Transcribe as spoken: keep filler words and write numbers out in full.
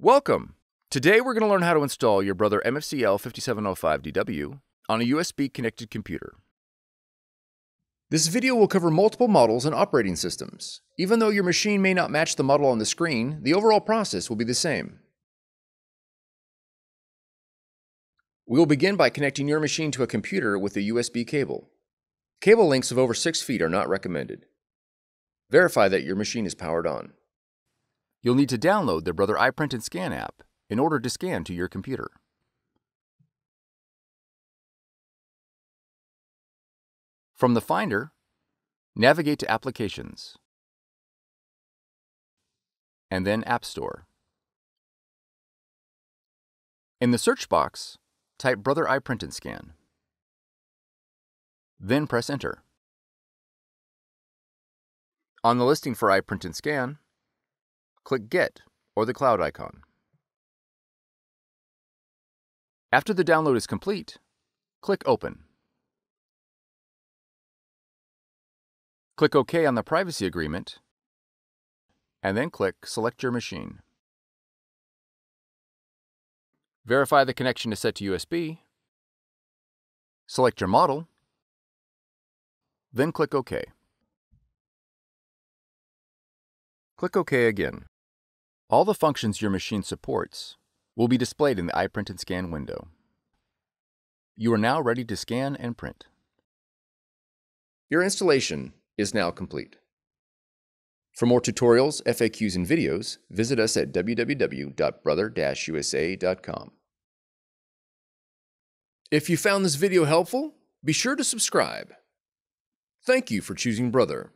Welcome! Today we're going to learn how to install your Brother M F C L five seven zero five D W on a U S B connected computer. This video will cover multiple models and operating systems. Even though your machine may not match the model on the screen, the overall process will be the same. We will begin by connecting your machine to a computer with a U S B cable. Cable lengths of over six feet are not recommended. Verify that your machine is powered on. You'll need to download the Brother iPrint and Scan app in order to scan to your computer. From the Finder, navigate to Applications, and then App Store. In the search box, type Brother iPrint and Scan, then press Enter. On the listing for iPrint and Scan, click Get or the cloud icon. After the download is complete, click Open. Click OK on the privacy agreement, and then click Select your machine. Verify the connection is set to U S B, select your model, then click OK. Click OK again. All the functions your machine supports will be displayed in the iPrint and Scan window. You are now ready to scan and print. Your installation is now complete. For more tutorials, F A Qs, and videos, visit us at w w w dot brother dash u s a dot com. If you found this video helpful, be sure to subscribe. Thank you for choosing Brother.